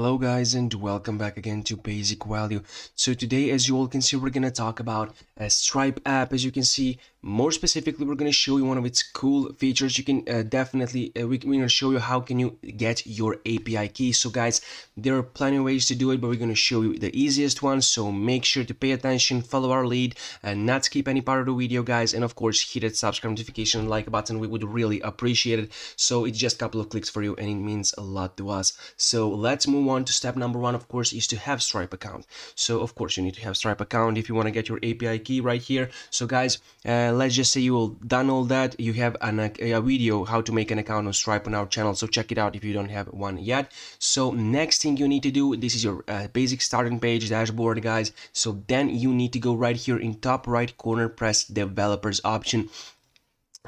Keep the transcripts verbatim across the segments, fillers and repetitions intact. Hello guys, and welcome back again to Basic Value. So today, as you all can see, we're gonna talk about a Stripe app. As you can see, more specifically, we're gonna show you one of its cool features. You can uh, definitely uh, we, we're gonna show you how can you get your A P I key. So guys, there are plenty of ways to do it, but we're gonna show you the easiest one. So make sure to pay attention, follow our lead, and not skip any part of the video, guys. And of course, hit that subscribe, notification, and like button. We would really appreciate it. So it's just a couple of clicks for you, and it means a lot to us. So let's move on. On to step number one, of course, is to have Stripe account. So of course you need to have Stripe account if you want to get your A P I key right here. So guys, uh, let's just say you all done all that. You have an, a, a video how to make an account on Stripe on our channel, so check it out if you don't have one yet. So next thing you need to do, this is your uh, basic starting page dashboard, guys. So then you need to go right here in top right corner, press developers option.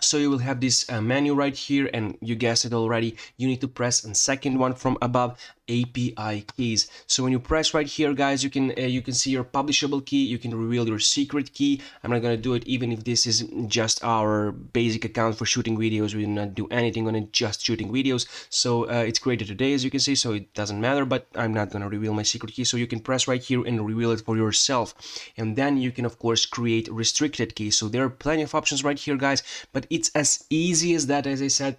So you will have this uh, menu right here, and you guessed it already, you need to press and second one from above, A P I keys. So when you press right here, guys, you can uh, you can see your publishable key, you can reveal your secret key. I'm not gonna do it, even if this is just our basic account for shooting videos. We do not do anything on it, just shooting videos. So uh, it's created today, as you can see, so it doesn't matter, but I'm not gonna reveal my secret key. So you can press right here and reveal it for yourself, and then you can of course create restricted key. So there are plenty of options right here, guys, but it's as easy as that, as I said.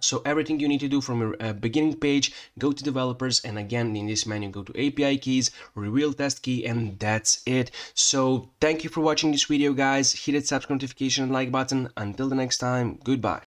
So everything you need to do from your uh, beginning page, go to developers, and again in this menu go to A P I keys, reveal test key, and that's it. So thank you for watching this video, guys. Hit that subscribe, notification, and like button. Until the next time, goodbye.